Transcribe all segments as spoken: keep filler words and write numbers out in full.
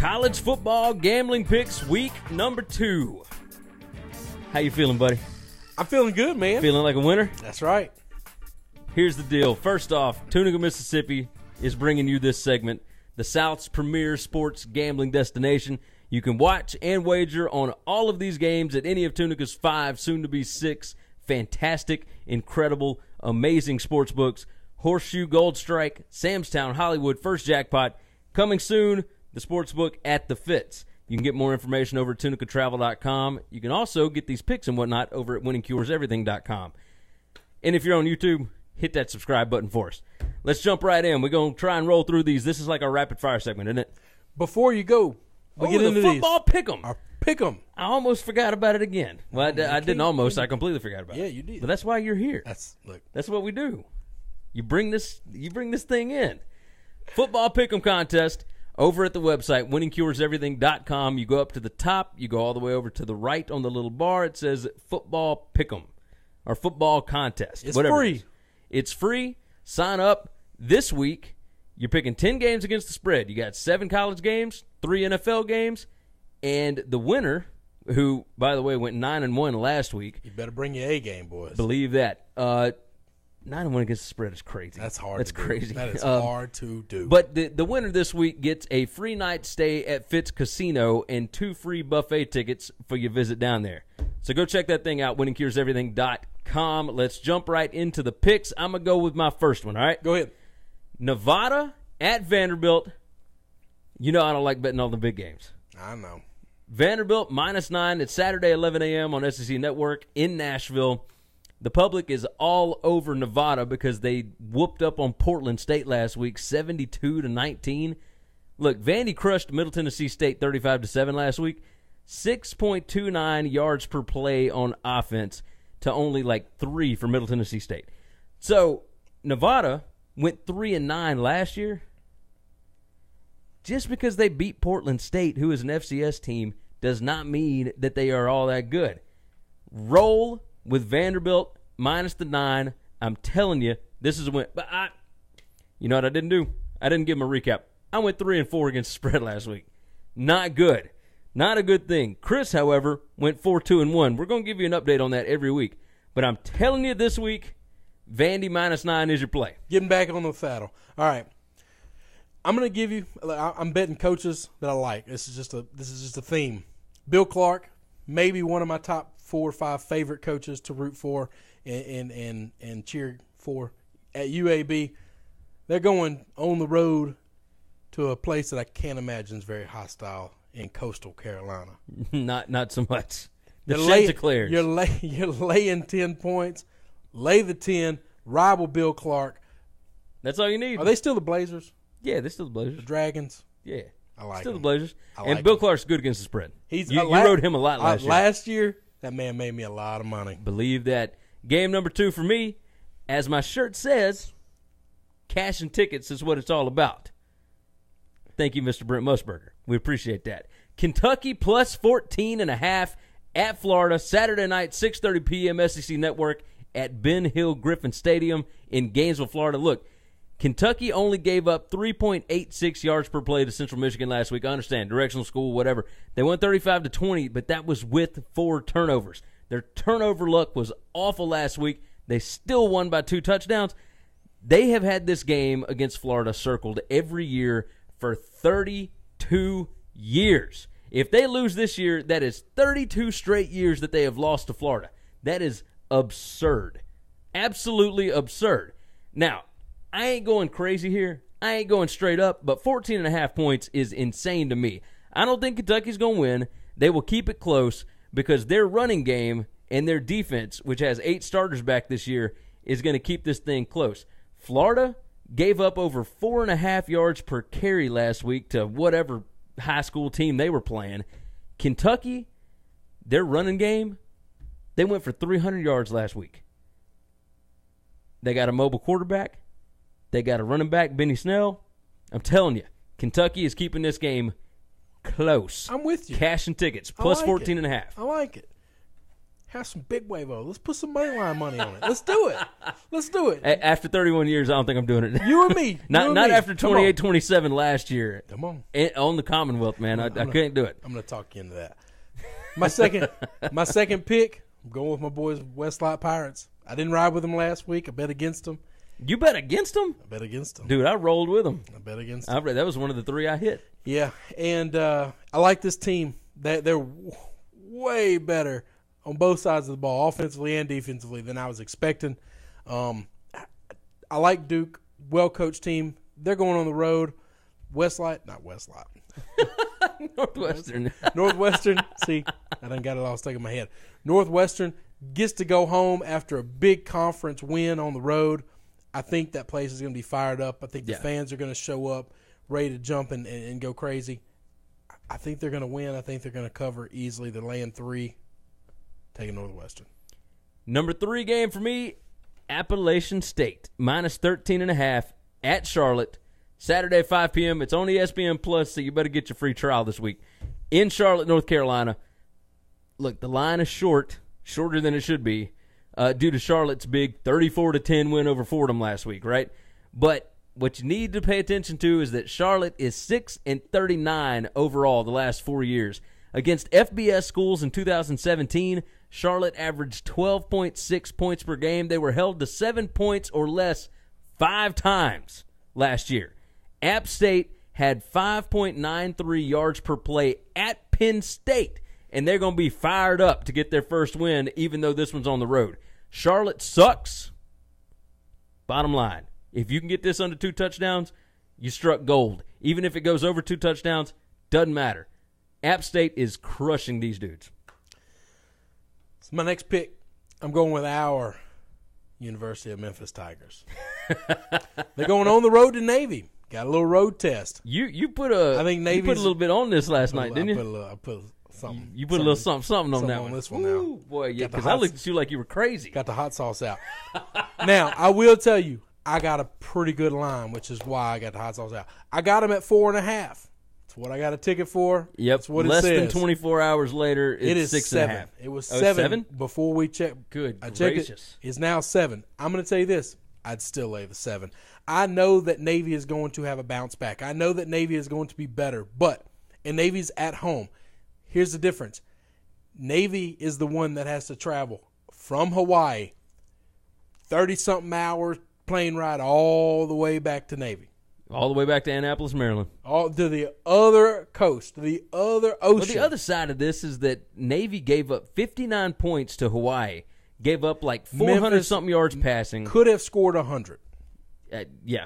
College football gambling picks week number two. How you feeling, buddy? I'm feeling good, man. Feeling like a winner? That's right. Here's the deal. First off, Tunica, Mississippi is bringing you this segment, the South's premier sports gambling destination. You can watch and wager on all of these games at any of Tunica's five, soon-to-be six, fantastic, incredible, amazing sports books. Horseshoe, Gold Strike, Samstown, Hollywood, First Jackpot. Coming soon, the sportsbook at the Fitz. You can get more information over at Tunica Travel dot com. You can also get these picks and whatnot over at Winning Cures Everything dot com. And if you're on YouTube, hit that subscribe button for us. Let's jump right in. We're going to try and roll through these. This is like our rapid-fire segment, isn't it? Before you go, we oh, get the into football these. Pick'em. Our pick'em. I almost forgot about it again. Well, I, d I didn't almost. I completely forgot about it. Yeah, you did. But that's why you're here. That's look. That's what we do. You bring this. You bring this thing in. Football pick'em contest over at the website Winning Cures Everything dot com. You go up to the top. You go all the way over to the right on the little bar. It says football pick'em or football contest. It's whatever free. It is. It's free. Sign up this week. You're picking ten games against the spread. You got seven college games, three N F L games, and the winner, who, by the way, went nine and one last week. You better bring your A game, boys. Believe that. Uh, nine and one against the spread is crazy. That's hard. That's to crazy. Do. That is um, hard to do. But the the winner this week gets a free night stay at Fitz Casino and two free buffet tickets for your visit down there. So go check that thing out. Winning Cures Everything dot com. Let's jump right into the picks. I'm gonna go with my first one. All right. Go ahead. Nevada at Vanderbilt. You know I don't like betting all the big games. I know. Vanderbilt minus nine. It's Saturday, eleven A M on S E C Network in Nashville. The public is all over Nevada because they whooped up on Portland State last week, seventy-two to nineteen. Look, Vandy crushed Middle Tennessee State thirty-five to seven last week. six point two nine yards per play on offense to only like three for Middle Tennessee State. So Nevada went three and nine last year. Just because they beat Portland State, who is an F C S team, does not mean that they are all that good. Roll with Vanderbilt minus the nine. I'm telling you, this is a win. But I, you know what I didn't do? I didn't give them a recap. I went three and four against the spread last week. Not good. Not a good thing. Chris, however, went four, two, and one. We're going to give you an update on that every week. But I'm telling you this week, Vandy minus nine is your play. Getting back on the saddle. All right, I'm going to give you. I'm betting coaches that I like. This is just a. This is just a theme. Bill Clark, maybe one of my top four or five favorite coaches to root for and and and, and cheer for at U A B. They're going on the road to a place that I can't imagine is very hostile in Coastal Carolina. Not not so much. The shades are clear. You're lay, you're laying ten points. Lay the ten, rival Bill Clark. That's all you need. Are they still the Blazers? Yeah, they're still the Blazers. The Dragons? Yeah. I like Still them. the Blazers. I like and Bill them. Clark's good against the spread. He's You, you rode him a lot last uh, year. Last year, that man made me a lot of money. Believe that. Game number two for me, as my shirt says, cash and tickets is what it's all about. Thank you, Mister Brent Musburger. We appreciate that. Kentucky plus fourteen and a half at Florida, Saturday night, six thirty P M S E C Network, at Ben Hill Griffin Stadium in Gainesville, Florida. Look, Kentucky only gave up three point eight six yards per play to Central Michigan last week. I understand, directional school, whatever. They won thirty-five to twenty, but that was with four turnovers. Their turnover luck was awful last week. They still won by two touchdowns. They have had this game against Florida circled every year for thirty-two years. If they lose this year, that is thirty-two straight years that they have lost to Florida. That is absurd. Absolutely absurd. Now, I ain't going crazy here. I ain't going straight up, but fourteen and a half points is insane to me. I don't think Kentucky's going to win. They will keep it close because their running game and their defense, which has eight starters back this year, is going to keep this thing close. Florida gave up over four and a half yards per carry last week to whatever high school team they were playing. Kentucky, their running game, they went for three hundred yards last week. They got a mobile quarterback. They got a running back, Benny Snell. I'm telling you, Kentucky is keeping this game close. I'm with you. Cash and tickets, plus fourteen and a half. I like it. have some big huevos. Let's put some Moneyline money on it. Let's do it. Let's do it. A after thirty-one years, I don't think I'm doing it. You and me. not and not me. After twenty-eight twenty-seven last year. Come on. And on the Commonwealth, man. Gonna, I, I gonna, couldn't do it. I'm going to talk you into that. My second my second pick, I'm going with my boys, Westlake Pirates. I didn't ride with them last week. I bet against them. You bet against them? I bet against them. Dude, I rolled with them. I bet against them. I, that was one of the three I hit. Yeah, and uh, I like this team. They, they're w way better on both sides of the ball, offensively and defensively, than I was expecting. Um, I, I like Duke. Well-coached team. They're going on the road. Westlake, not Westlake. Northwestern. Northwestern. See, I done got it all stuck in my head. Northwestern gets to go home after a big conference win on the road. I think that place is going to be fired up. I think the yeah. fans are going to show up ready to jump and, and, and go crazy. I think they're going to win. I think they're going to cover easily. They're laying three, taking Northwestern. Number three game for me, Appalachian State, minus thirteen and a half at Charlotte. Saturday, five P M It's on E S P N Plus, so you better get your free trial this week. In Charlotte, North Carolina. Look, the line is short, shorter than it should be, uh, due to Charlotte's big thirty-four to ten win over Fordham last week, right? But what you need to pay attention to is that Charlotte is six and thirty-nine overall the last four years. Against F B S schools in two thousand seventeen, Charlotte averaged twelve point six points per game. They were held to seven points or less five times last year. App State had five point nine three yards per play at Penn State, and they're going to be fired up to get their first win, even though this one's on the road. Charlotte sucks. Bottom line, if you can get this under two touchdowns, you struck gold. Even if it goes over two touchdowns, doesn't matter. App State is crushing these dudes. So my next pick, I'm going with our University of Memphis Tigers. They're going on the road to Navy. Got a little road test. You you put a I think Navy put a little bit on this last night, didn't you? I put a little, I put something. You put something, a little something something on something that on one. This one now. Ooh, boy, yeah, because I looked at you like you were crazy. Got the hot sauce out. Now I will tell you, I got a pretty good line, which is why I got the hot sauce out. I got them at four and a half. That's what I got a ticket for. Yep. That's what Less it says. Than twenty-four hours later, it's it is six seven. And a half. It was oh, seven, seven before we checked. Good I gracious. Checked it. It's now seven. I'm going to tell you this. I'd still lay the seven. I know that Navy is going to have a bounce back. I know that Navy is going to be better, but and Navy's at home. Here's the difference. Navy is the one that has to travel from Hawaii, thirty-something hour plane ride all the way back to Navy. All the way back to Annapolis, Maryland. All to the other coast, to the other ocean. Well, the other side of this is that Navy gave up fifty-nine points to Hawaii. Gave up like four hundred something yards passing. Could have scored one hundred. Uh, yeah.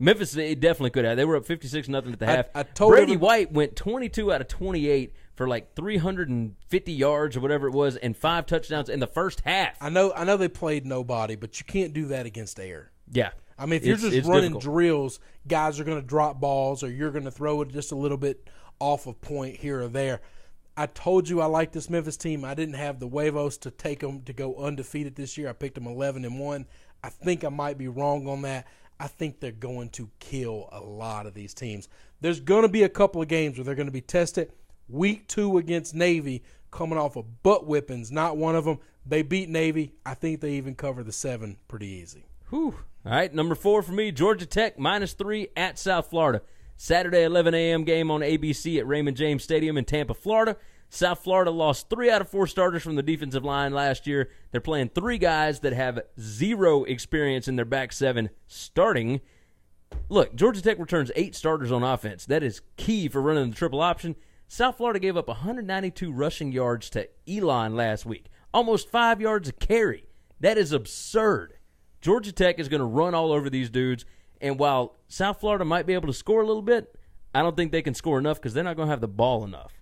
Memphis, they definitely could have. They were up fifty-six nothing at the half. I, I told Brady every... White went twenty-two out of twenty-eight for like three hundred fifty yards or whatever it was and five touchdowns in the first half. I know I know they played nobody, but you can't do that against air. Yeah. I mean, if it's, you're just running difficult. drills, guys are going to drop balls or you're going to throw it just a little bit off of point here or there. I told you I like this Memphis team. I didn't have the huevos to take them to go undefeated this year. I picked them eleven and one. I think I might be wrong on that. I think they're going to kill a lot of these teams. There's going to be a couple of games where they're going to be tested. Week two against Navy, coming off of butt whippings, not one of them. They beat Navy. I think they even cover the seven pretty easy. Whew. All right, number four for me, Georgia Tech, minus three at South Florida. Saturday, eleven A M game on A B C at Raymond James Stadium in Tampa, Florida. South Florida lost three out of four starters from the defensive line last year. They're playing three guys that have zero experience in their back seven starting. Look, Georgia Tech returns eight starters on offense. That is key for running the triple option. South Florida gave up one hundred ninety-two rushing yards to Elon last week. Almost five yards a carry. That is absurd. Georgia Tech is going to run all over these dudes. And while South Florida might be able to score a little bit, I don't think they can score enough because they're not going to have the ball enough.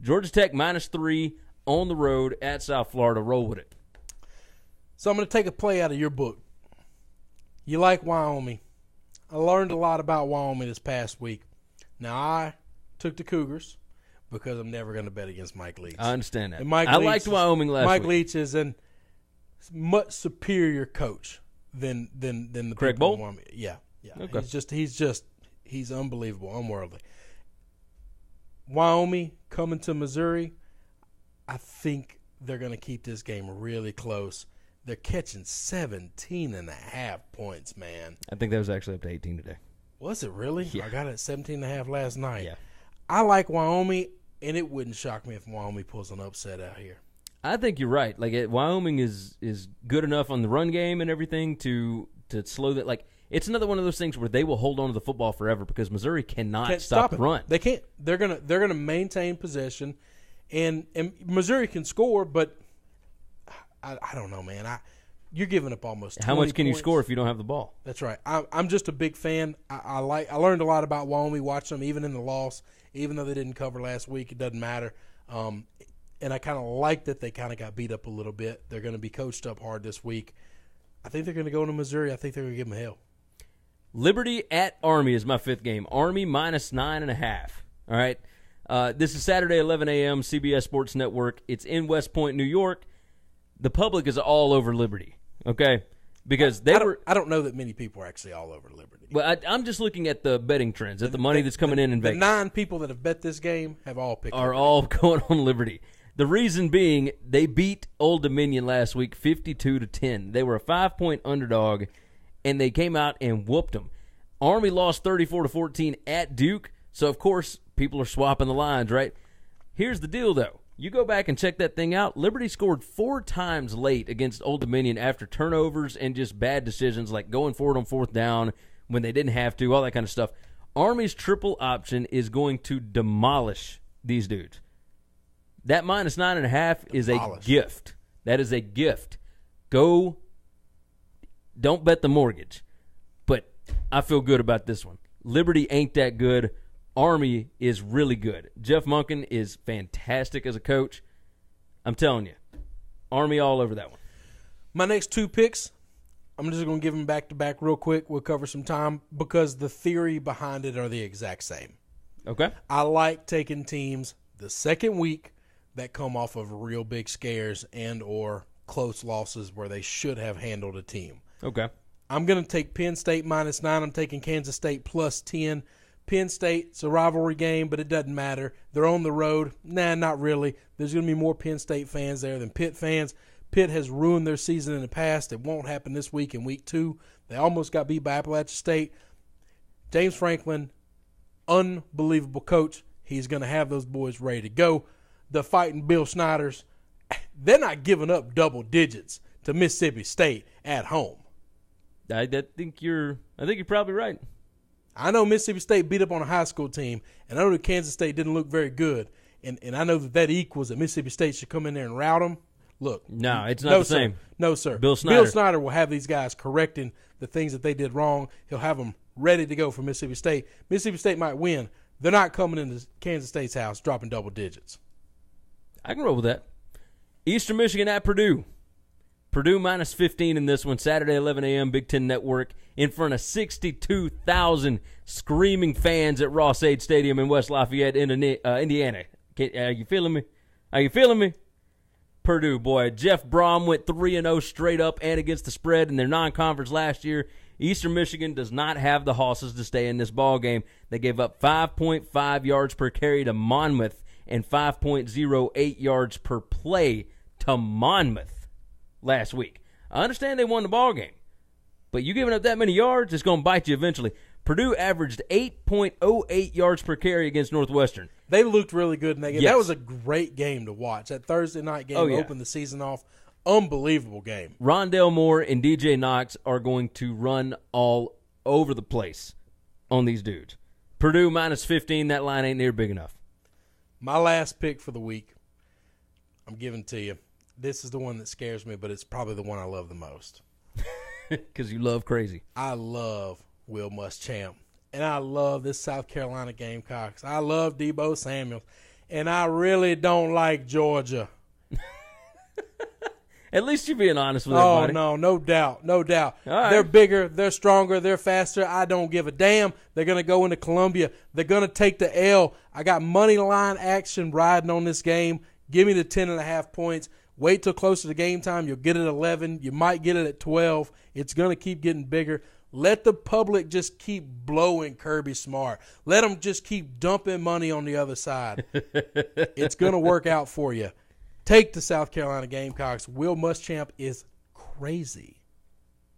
Georgia Tech minus three on the road at South Florida. Roll with it. So I'm going to take a play out of your book. You like Wyoming. I learned a lot about Wyoming this past week. Now, I took the Cougars because I'm never going to bet against Mike Leach. I understand that. And Mike I Leach liked is, Wyoming last Mike week. Mike Leach is a much superior coach than, than, than the Craig people Bolt? In Wyoming. Yeah. Yeah, okay. he's just he's just he's unbelievable, unworldly. Wyoming coming to Missouri, I think they're going to keep this game really close. They're catching seventeen and a half points, man. I think that was actually up to eighteen today. Was it really? Yeah. I got it at seventeen and a half last night. Yeah. I like Wyoming, and it wouldn't shock me if Wyoming pulls an upset out here. I think you're right. Like, it, Wyoming is is good enough on the run game and everything to to slow that. Like, it's another one of those things where they will hold on to the football forever because Missouri cannot Can't stop, stop the run. They can't. They're gonna they're gonna maintain possession, and and Missouri can score, but I, I don't know, man. I you're giving up almost twenty how much can points. You score if you don't have the ball? That's right. I, I'm just a big fan. I, I like. I learned a lot about Wyoming. Watched them even in the loss, even though they didn't cover last week. It doesn't matter. Um, And I kind of like that they kind of got beat up a little bit. They're going to be coached up hard this week. I think they're going to go into Missouri. I think they're going to give them hell. Liberty at Army is my fifth game. Army minus nine and a half. All right. Uh, this is Saturday, eleven a m, C B S Sports Network. It's in West Point, New York. The public is all over Liberty, okay? Because they I, I were. I don't know that many people are actually all over Liberty. Well, I, I'm just looking at the betting trends, at the, the money that's coming the, in in Vegas. The nine people that have bet this game have all picked Are Liberty. all going on Liberty. The reason being, they beat Old Dominion last week fifty-two to ten. They were a five-point underdog, and they came out and whooped them. Army lost thirty-four to fourteen at Duke, so, of course, people are swapping the lines, right? Here's the deal, though. You go back and check that thing out. Liberty scored four times late against Old Dominion after turnovers and just bad decisions, like going forward on fourth down when they didn't have to, all that kind of stuff. Army's triple option is going to demolish these dudes. That minus nine and a half is a gift. That is a gift. Go, don't bet the mortgage. But I feel good about this one. Liberty ain't that good. Army is really good. Jeff Monken is fantastic as a coach. I'm telling you, Army all over that one. My next two picks, I'm just going to give them back-to-back real quick. We'll cover some time because the theory behind it are the exact same. Okay. I like taking teams the second week that come off of real big scares and or close losses where they should have handled a team. Okay. I'm going to take Penn State minus nine. I'm taking Kansas State plus ten. Penn State's a rivalry game, but it doesn't matter. They're on the road. Nah, not really. There's going to be more Penn State fans there than Pitt fans. Pitt has ruined their season in the past. It won't happen this week in week two. They almost got beat by Appalachian State. James Franklin, unbelievable coach. He's going to have those boys ready to go. The fighting Bill Snyders, they're not giving up double digits to Mississippi State at home. I, I think you're I think you're probably right. I know Mississippi State beat up on a high school team, and I know that Kansas State didn't look very good, and, and I know that that equals that Mississippi State should come in there and rout them. Look. No, it's not no, the sir. same. No, sir. Bill Snyder. Bill Snyder will have these guys correcting the things that they did wrong. He'll have them ready to go for Mississippi State. Mississippi State might win. They're not coming into Kansas State's house dropping double digits. I can roll with that. Eastern Michigan at Purdue. Purdue minus fifteen in this one. Saturday, eleven a m, Big Ten Network, in front of sixty-two thousand screaming fans at Ross-Ade Stadium in West Lafayette, Indiana. Are you feeling me? Are you feeling me? Purdue, boy. Jeff Brom went three and oh straight up and against the spread in their non-conference last year. Eastern Michigan does not have the hosses to stay in this ballgame. They gave up five point five yards per carry to Monmouth and five point oh eight yards per play to Monmouth last week. I understand they won the ball game, but you giving up that many yards, it's going to bite you eventually. Purdue averaged eight point oh eight yards per carry against Northwestern. They looked really good in that game. Yes. That was a great game to watch. That Thursday night game oh, yeah. opened the season off. Unbelievable game. Rondale Moore and D J Knox are going to run all over the place on these dudes. Purdue minus fifteen, that line ain't near big enough. My last pick for the week, I'm giving to you. This is the one that scares me, but it's probably the one I love the most. Because you love crazy. I love Will Muschamp, and I love this South Carolina Gamecocks. I love Debo Samuel, and I really don't like Georgia. At least you're being honest with everybody. Oh, no, no doubt, no doubt. All right. They're bigger, they're stronger, they're faster. I don't give a damn. They're going to go into Columbia. They're going to take the L. I got money line action riding on this game. Give me the ten and a half points. Wait till closer to game time. You'll get it at eleven. You might get it at twelve. It's going to keep getting bigger. Let the public just keep blowing Kirby Smart. Let them just keep dumping money on the other side. It's going to work out for you. Take the South Carolina Gamecocks. Will Muschamp is crazy.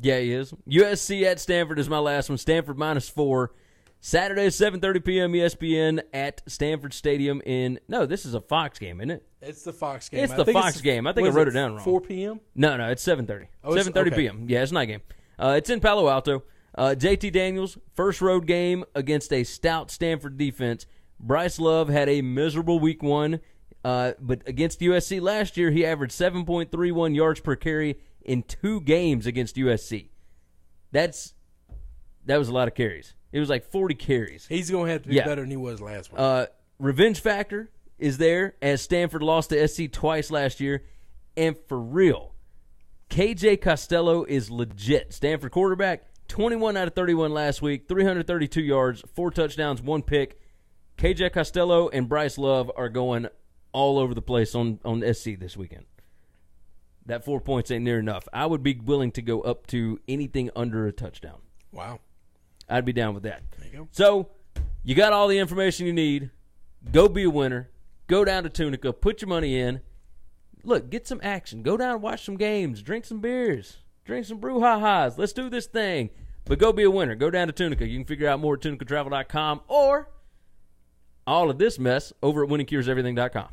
Yeah, he is. U S C at Stanford is my last one. Stanford minus four. Saturday, seven thirty p.m. E S P N at Stanford Stadium in... No, this is a Fox game, isn't it? It's the Fox game. It's the Fox it's, game. I think I wrote it, it down wrong. four p.m.? No, no, it's seven thirty. Oh, it's, seven thirty okay. p m. Yeah, it's a night game. Uh, it's in Palo Alto. Uh, J T Daniels, first road game against a stout Stanford defense. Bryce Love had a miserable week one, uh, but against U S C last year, he averaged seven point three one yards per carry in two games against U S C. That's That was a lot of carries. It was like forty carries. He's going to have to be yeah. better than he was last week. Uh, revenge factor is there, as Stanford lost to S C twice last year. And for real, K J Costello is legit. Stanford quarterback, twenty-one out of thirty-one last week, three hundred thirty-two yards, four touchdowns, one pick. K J Costello and Bryce Love are going all over the place on, on S C this weekend. That four points ain't near enough. I would be willing to go up to anything under a touchdown. Wow. I'd be down with that. There you go. So, you got all the information you need. Go be a winner. Go down to Tunica. Put your money in. Look, get some action. Go down and watch some games. Drink some beers. Drink some brouhahas. Let's do this thing. But go be a winner. Go down to Tunica. You can figure out more at Tunica Travel dot com or all of this mess over at Winning Cures Everything dot com.